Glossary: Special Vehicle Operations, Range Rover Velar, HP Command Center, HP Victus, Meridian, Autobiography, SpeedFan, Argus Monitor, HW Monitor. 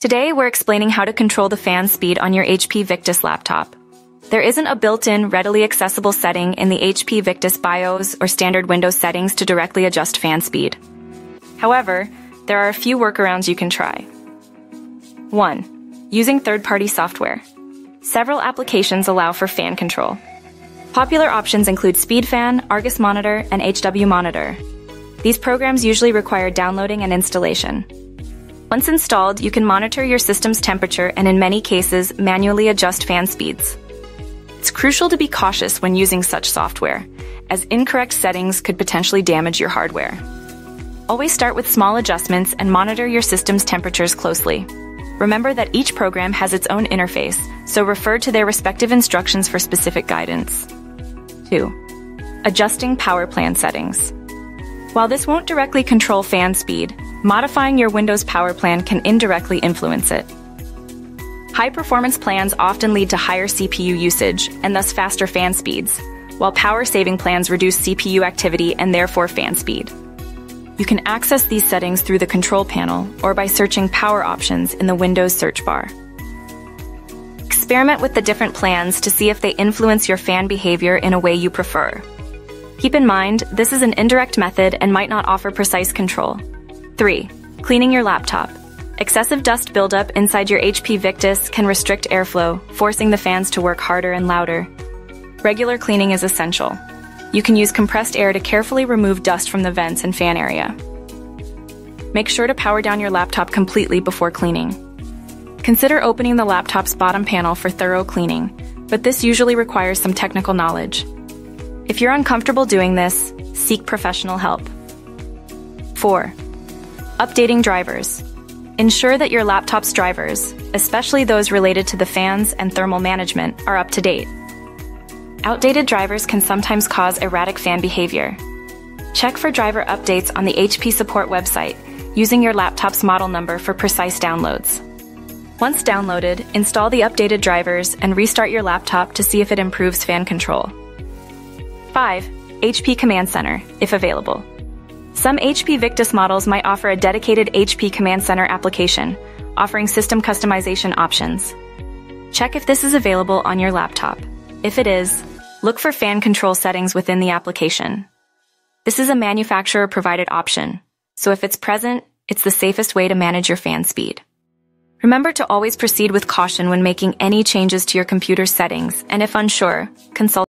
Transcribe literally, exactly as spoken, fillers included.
Today, we're explaining how to control the fan speed on your H P Victus laptop. There isn't a built-in, readily accessible setting in the H P Victus BIOS or standard Windows settings to directly adjust fan speed. However, there are a few workarounds you can try. one. Using third-party software. Several applications allow for fan control. Popular options include SpeedFan, Argus Monitor, and H W Monitor. These programs usually require downloading and installation. Once installed, you can monitor your system's temperature and in many cases, manually adjust fan speeds. It's crucial to be cautious when using such software, as incorrect settings could potentially damage your hardware. Always start with small adjustments and monitor your system's temperatures closely. Remember that each program has its own interface, so refer to their respective instructions for specific guidance. two. Adjusting power plan settings. While this won't directly control fan speed, modifying your Windows power plan can indirectly influence it. High-performance plans often lead to higher C P U usage and thus faster fan speeds, while power-saving plans reduce C P U activity and therefore fan speed. You can access these settings through the control panel or by searching power options in the Windows search bar. Experiment with the different plans to see if they influence your fan behavior in a way you prefer. Keep in mind, this is an indirect method and might not offer precise control. three. Cleaning your laptop. Excessive dust buildup inside your H P Victus can restrict airflow, forcing the fans to work harder and louder. Regular cleaning is essential. You can use compressed air to carefully remove dust from the vents and fan area. Make sure to power down your laptop completely before cleaning. Consider opening the laptop's bottom panel for thorough cleaning, but this usually requires some technical knowledge. If you're uncomfortable doing this, seek professional help. four. Updating drivers. Ensure that your laptop's drivers, especially those related to the fans and thermal management, are up to date. Outdated drivers can sometimes cause erratic fan behavior. Check for driver updates on the H P support website using your laptop's model number for precise downloads. Once downloaded, install the updated drivers and restart your laptop to see if it improves fan control. five. H P Command Center, if available. Some H P Victus models might offer a dedicated H P Command Center application, offering system customization options. Check if this is available on your laptop. If it is, look for fan control settings within the application. This is a manufacturer-provided option, so if it's present, it's the safest way to manage your fan speed. Remember to always proceed with caution when making any changes to your computer settings, and if unsure, consult